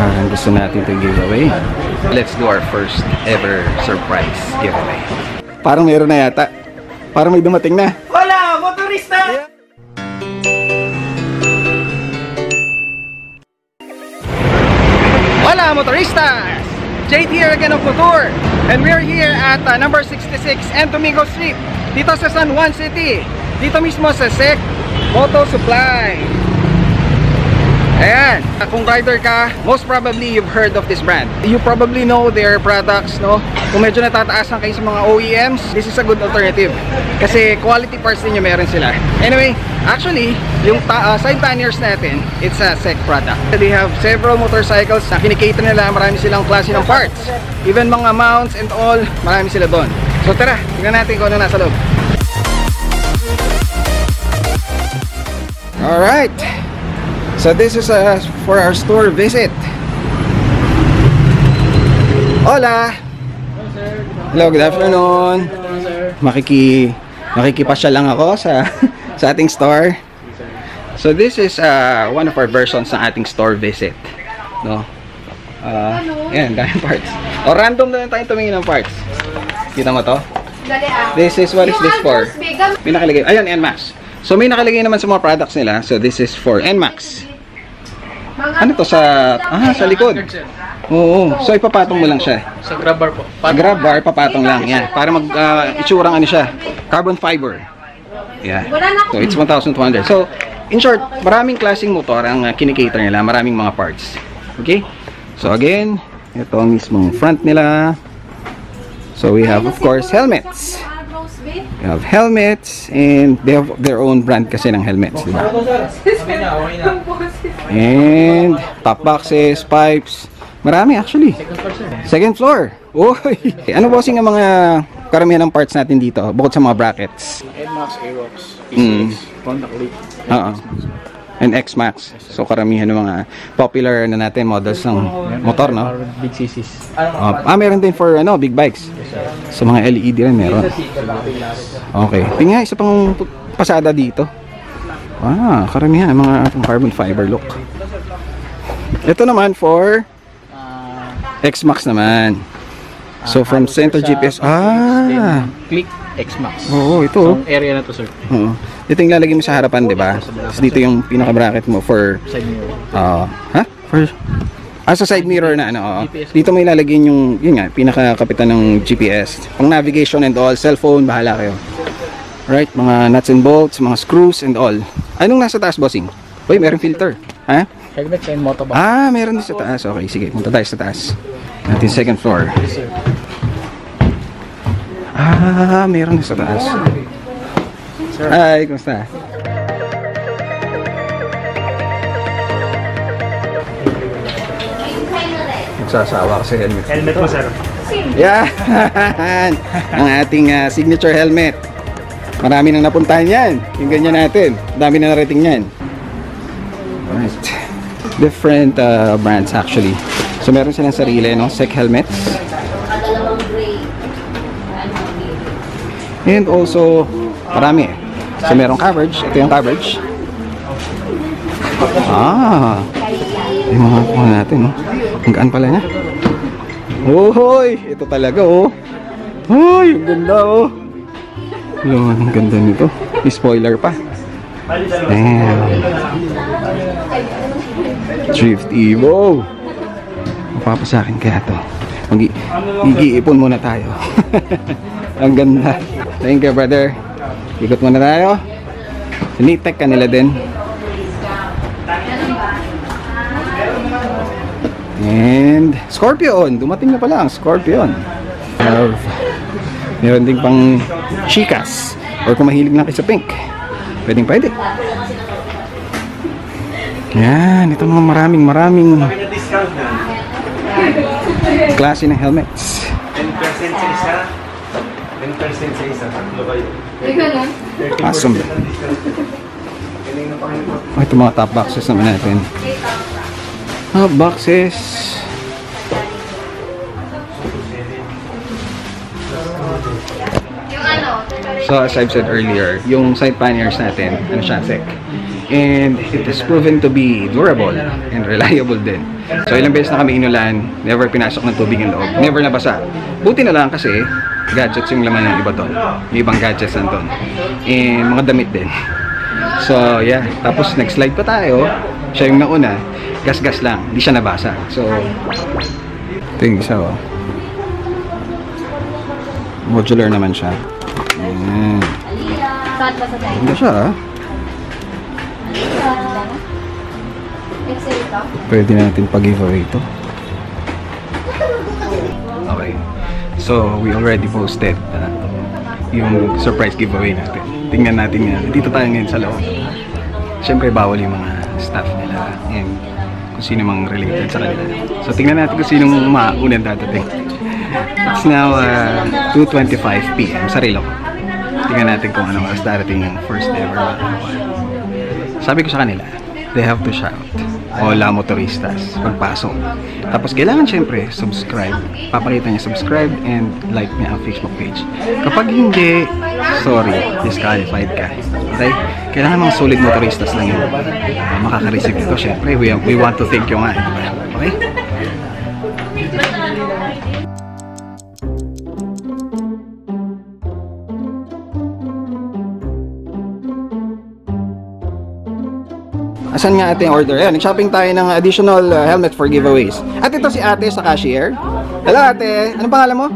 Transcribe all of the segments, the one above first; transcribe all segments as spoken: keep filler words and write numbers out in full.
uh, gusto natin to giveaway. Let's do our first ever surprise giveaway. Parang meron na yata. Parang may dumating na. Hola, motorista! Hola, motoristas! J T here again of Motor. And we're here at uh, number sixty-six Entomigo Street, dito sa San Juan City. Dito mismo sa S E C MoTourSupply. Ayan, kung rider ka, most probably you've heard of this brand. You probably know their products, no? Kung medyo natataasan kayo sa mga O E Ms, this is a good alternative. Kasi quality parts din yung meron sila. Anyway, actually, yung ta uh, side panniers natin, it's a S E C product. They have several motorcycles na kinikater nila, marami silang klase ng parts. Even mga mounts and all, marami sila doon. So tara, tingnan natin kung ano nasa loob. Alright! So this is uh, for our store visit. Hola! Hello, good afternoon. Makiki makikipasya lang ako sa sa ating store. So this is uh, one of our versions ng ating store visit, no? Uh, yan, daming parts. O, random na lang tayong tumingin ng parts. Kita mo to? This is, what is this for? May nakalagay. Ayun, N M A X. So may nakalagay naman sa mga products nila. So this is for N M A X. Ano to sa ah sa likod? Oo, so ipapatong mo lang siya. Sa grab bar po. Grab bar papatong lang yan para mag uh, itsurang ano siya, carbon fiber. Yeah. So it's one thousand two hundred. So in short, maraming klaseng motor ang uh, kinikater nila, maraming mga parts. Okay? So again, ito ang mismong front nila. So we have of course helmets. They have helmets and they have their own brand kasi ng helmets, diba? And top boxes, pipes, marami actually. Second floor. Oy, ano bossing ang mga karamihan ng parts natin dito bukod sa mga brackets? N M A X, A-Rox, E-X, Click, and X-Max. So karamihan ng mga popular na natin models ng motor, no? Big C Cs. Uh, ah, meron din for ano, big bikes. Sa mga L E D rin meron. Okay. Tingnan, isa pang pasada dito. Ah, karamihan mga carbon fiber look. Ito naman for X-Max naman. So from Center G P S, ah, Click X-Max. Oo, ito. Ang area na to, sir. Oo. Ito yung lalagay mo sa harapan, 'di ba? So dito yung pinaka-bracket mo for side mirror. Ah, ha? For ah, sa side mirror na ano. Oh. Dito may ilalagay yung yun nga, pinaka-kapitan ng G P S. Pang navigation and all, cellphone, bahala kayo. Right, mga nuts and bolts, mga screws and all. Anong nasa taas, bossing? Hoy, meron filter. Ha? Helmet and motorbike. Ah, meron din sa taas. Okay, sige. Punta tayo sa taas. Natin second floor. Ah, meron din sa taas. Hi, kumusta? Nagsasawa kasi helmet. Helmet mo, sir. Yan! Ang ating uh, signature helmet. Marami nang napuntahan yan. Yung ganyan natin. Dami na narating yan. Alright. Different uh, brands actually. So meron silang sarili, no? S E C helmets. And also, marami eh. So merong coverage. Ito yung coverage. Ah! Yung mga kuha natin, no? Ang gaan pala niya. Uy! Ito talaga, oh! Uy! Ang ganda, oh! Yun, ang ganda nito. May spoiler pa. Damn! Drift Evo! Mapapasakin kaya ito. Mag-iipon muna tayo. Ang ganda. Thank you, brother. Ikot muna tayo. Nitech ka nila din. And Scorpion. Dumating na pala ang Scorpion. Uh, meron din pang chicas. Or kung mahilig na kayo sa pink. Pwedeng pwede. Yan. Ito mga maraming maraming klase ng helmets. ten percent sa isa. ten percent sa isa. Tatlo kayo. Awesome. Oh, ito mga top boxes naman natin. Top boxes. So as I've said earlier, yung side panniers natin, ano siya, S E C. And it is proven to be durable and reliable din. So ilang beses na kami inulan, never pinasok ng tubig yung loob, never nabasa. Buti na lang kasi gadgets yung laman ng iba doon, yung ibang gadgets nandoon, and mga damit din. So yeah, tapos next slide pa tayo. Siya yung nauna, gas-gas lang, hindi siya nabasa. So ito yung isa, oh. Modular naman siya. Ayan. Ganda siya, ah. Pwede natin pag-giveaway ito. Okay. So, we already posted uh, yung surprise giveaway natin. Tingnan natin nga. Dito tayo ngayon sa loob. Siyempre, bawal yung mga staff nila and kung sino mang related sa kanila. So, tingnan natin kung sino maunang dadating. It's now uh, two twenty-five p m Sarilo ko. Tingnan natin kung ano mas darating yung first ever. Sabi ko sa kanila, they have to shout, "Hola motoristas," pagpasok. Tapos kailangan syempre subscribe. Papakita niya subscribe and like niya ang Facebook page. Kapag hindi, sorry, disqualified ka. Okay? Kailangan mga solid motoristas lang yun. Uh, Makaka-receive ito syempre. We, we want to thank you nga. Okay? Asan nga ating order? Ayan, nag-shopping tayo ng additional uh, helmet for giveaways. At ito si ate sa cashier. Hello ate! Anong pangalan mo?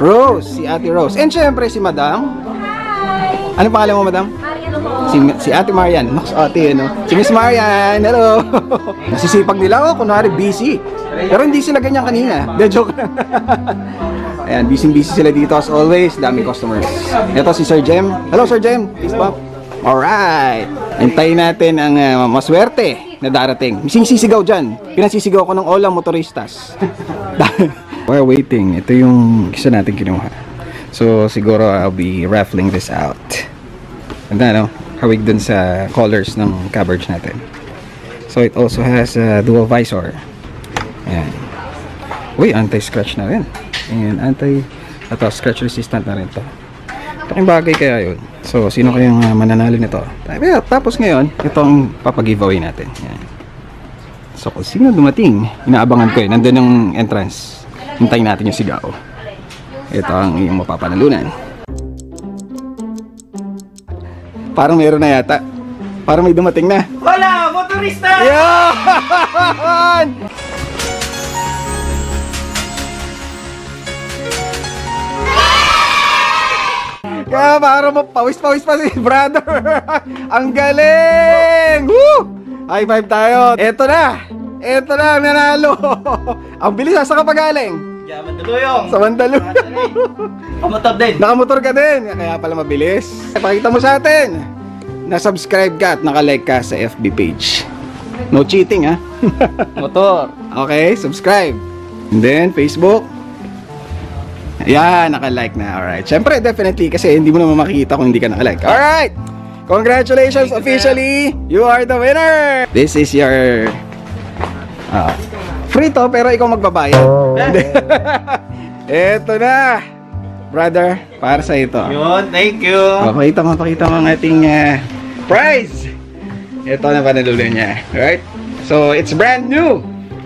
Rose. Si ate Rose. And syempre si madam. Hi! Anong pangalan mo madam? Marian po. Si, si ate Marian. Nox ate, ano? Si Miss Marian. Hello! Nasisipag nila ako. Kunwari busy. Pero hindi sila ganyan kanina. De joke lang. Ayan, busy-busy sila dito as always. Daming customers. Ito si Sir Jem. Hello Sir Jem! Peace pop. Alright! Hintayin natin ang uh, maswerte na darating. Mising sisigaw dyan. Pinasisigaw ko ng Hola motoristas. We're waiting. Ito yung isa natin kinuha. So, siguro I'll be raffling this out. Ganda, no? Hawig dun sa colors ng coverage natin. So, it also has a uh, dual visor. Ayan. Uy, anti-scratch na rin. Ayan, anti... Ito, scratch resistant na rin to. Laking bagay kaya yun. So, sino kayong uh, mananalo nito? Tapos ngayon, itong papag-giveaway natin. Yan. So, kung sino dumating, inaabangan ko eh. Nandun yung entrance. Hintayin natin yung sigaw. Ito ang iyong mapapanalunan. Parang meron na yata. Parang may dumating na. Hola, motorista! Yan! Kaya parang mapawis-pawis pa si brother. Ang galing! Woo! High five tayo. Eto na! Eto na ang nanalo! Ang bilis ha, saan ka pagaling? Yeah, Mandaluyong! Sa Mandaluyong! Nakamotor din! Nakamotor ka din! Kaya pala mabilis. Pakita mo sa atin! Nasubscribe ka at nakalike ka sa F B page. No cheating ha? Motor! Okay, subscribe! And then, Facebook. Ayan, naka-like na. Alright. Siyempre, definitely, kasi hindi mo naman makikita kung hindi ka naka-like. Alright! Congratulations, officially! You are the winner! This is your... Uh, free to, pero ikaw magbabayad. Ito na! Brother, para sa ito. Yun, thank you! Pakita mo, pakita mo ang ating uh, prize! Ito na panalulo niya. Alright? So, it's brand new!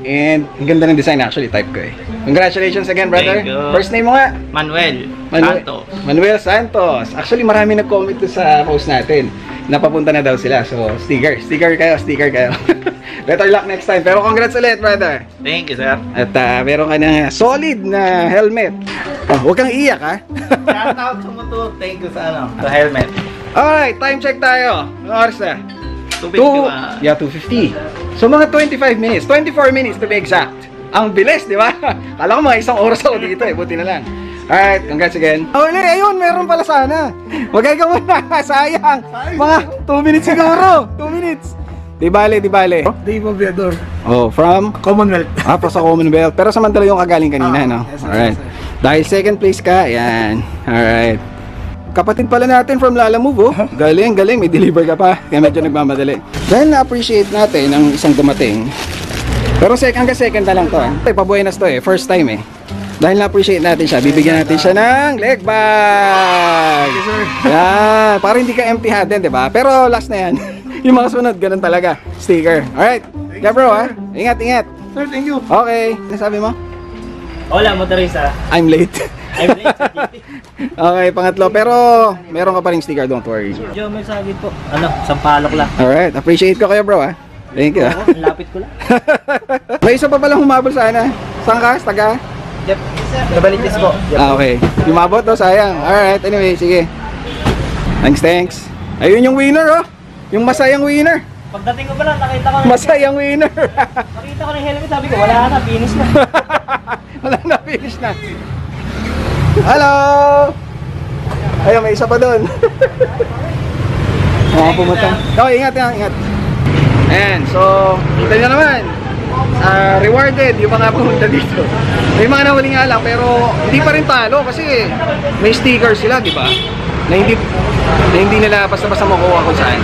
And, ang ganda ng design actually, type ko eh. Congratulations again, brother. First name mo nga? Manuel Santos. Manuel Santos. Actually, marami nag-comment sa post natin. Napapunta na daw sila. So, sticker. Sticker kayo. Sticker kayo. Better luck next time. Pero congrats ulit, brother. Thank you, sir. At uh, meron ka na solid na helmet. Oh, huwag kang iiyak, ha? Shout out sa motor. Thank you sa ano, sa helmet. Alright, time check tayo. Ano oras na? two fifty. Yeah, two fifty. So, mga twenty-five minutes. twenty-four minutes to be exact. Ang bilis, di ba? Kala ko mga isang oras ako dito eh. Buti na lang. Alright, congrats again. Oh, ulit, ayun, meron pala sana. Magay ka muna, sayang. Mga two minutes siguro. two minutes. Di bale, di bale. Dave Obrador. Oh, from? Commonwealth. Ah, pa sa Commonwealth. Pero sa Mandala yung kagaling kanina, no? Alright. Dahil second place ka, yan. Alright. Kapatid pala natin from Lalamove, oh. Galing, galing. May deliver ka pa. Kaya medyo nagmamadali. Dahil na-appreciate natin ang isang dumating. Pero second ka second na lang to eh. Ito, pabuenas to eh. First time eh. Dahil na-appreciate natin siya, bibigyan natin siya ng leg bag! Yeah, para hindi ka empty-handed, di ba? Pero last na yan. Yung mga sunod, ganun talaga. Sticker. Alright. Ka bro ha? Ingat, ingat. Sir, thank you. Okay, nasabi mo? Hola, motorista. I'm late. I'm late. Okay, pangatlo. Pero, meron ka pa rin sticker, don't worry. Diyo, may sagit po. Ano, sampalok lang. Alright, appreciate ko kayo bro ha. Thank you. Ang lapit ko lang. May isa pa palang humabol sa ano. Saan ka? Taga? Yep. Nabalitis po. Yep. Ah, okay. Humabot no, sayang. Alright, anyway, sige. Thanks, thanks. Ayun yung winner oh. Yung masayang winner. Pagdating ko pa lang, nakita ko na masayang winner. Nakita ko na yung helmet, sabi ko, wala na, finish na. Wala na, finish na. Hello! Ayun, may isa pa doon. Mga pumunta. Oh, ingat, ingat, ingat. Ayan, so, kita nyo naman. Uh, rewarded yung mga pumunta dito. May mga nahuling nga lang, pero hindi pa rin talo kasi may sticker sila, di ba? Na hindi, na hindi nila basta-basta makuha kung saan.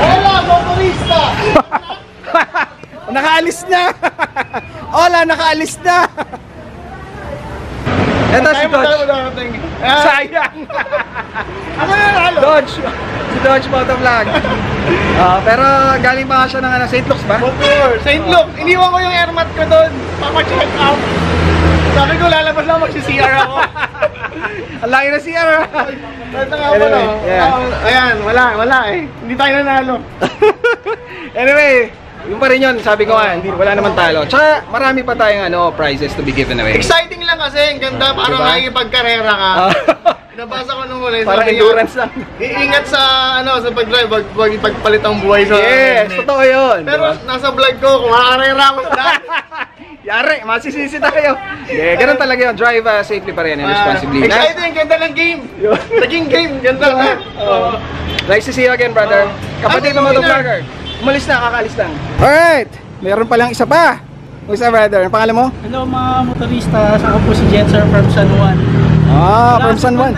Hola, motorista! Nakaalis na! Hola, nakaalis na! Eto si Dodge. Sayang! Ano yun, halo? Dodge! Si Dodge Motovlog. Uh, pero galing pa nga siya ng Saint Luke's ba? Saint Luke's! Iniwan ko yung airmat ko doon. Papa-check out. Sabi ko lalabas lang mag-C R ako. Ang laki na C R. Anyway, yeah. Ayan, wala, wala eh. Hindi tayo nanalo. Anyway, yung pa rin yun, sabi ko nga, wala naman talo. Tsaka marami pa tayong ano, prizes to be given away. Exciting lang kasi, ang ganda, parang nakikipagkarera ka. Nabasa ko nung muli. Parang endurance lang. Iingat sa ano, sa pag-drive, huwag ipagpalit ang buhay sa... Yes, totoo yun. Pero nasa vlog ko, kumakarera ako sa lahat. Yari, masisisi tayo. Yeah, ganun talaga yung drive uh, safely pa rin and responsibly. Uh, exciting, ganda ng game. Naging game, ganda na. Uh, uh, nice to see you again, brother. Uh, Kapatid ng motovlogger. Umalis na, kakaalis lang. Alright, meron palang isa pa. Isa, brother, ang pangalan mo? Hello mga motorista, ako po si Jenser from San Juan. Ah, from San Juan.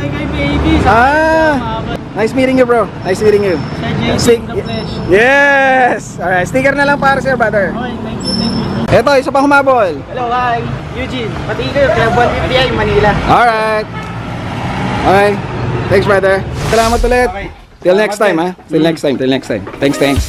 Ah, nice meeting you bro. Nice meeting you. Sir J, the flesh. Yes! Alright, sticker na lang para sa'yo, brother. Okay, thank you, thank you. Eto, isa pang humabol. Hello, hi. Eugene. Pati kayo, kaya buwan F B I, Manila. Alright. Alright. Thanks, brother. Salamat ulit. Okay. Till next time, ha? Till next time, till next time. Thanks, thanks.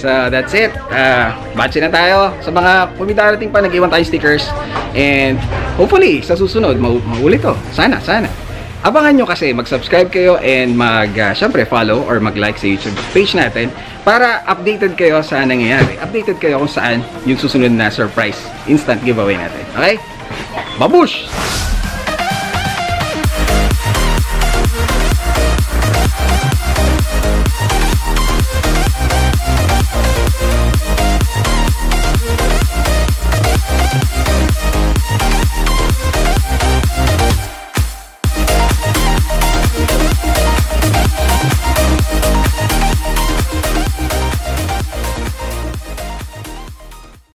So, that's it. Uh, batch na tayo. Sa mga pumidarating pa, nag-iwan tayo stickers. And hopefully, sa susunod, ma maulit to. Sana, sana. Abangan nyo kasi, mag-subscribe kayo and mag, uh, syempre, follow or mag-like sa YouTube page natin para updated kayo sa nangyayari. Updated kayo kung saan yung susunod na surprise instant giveaway natin. Okay? Babush!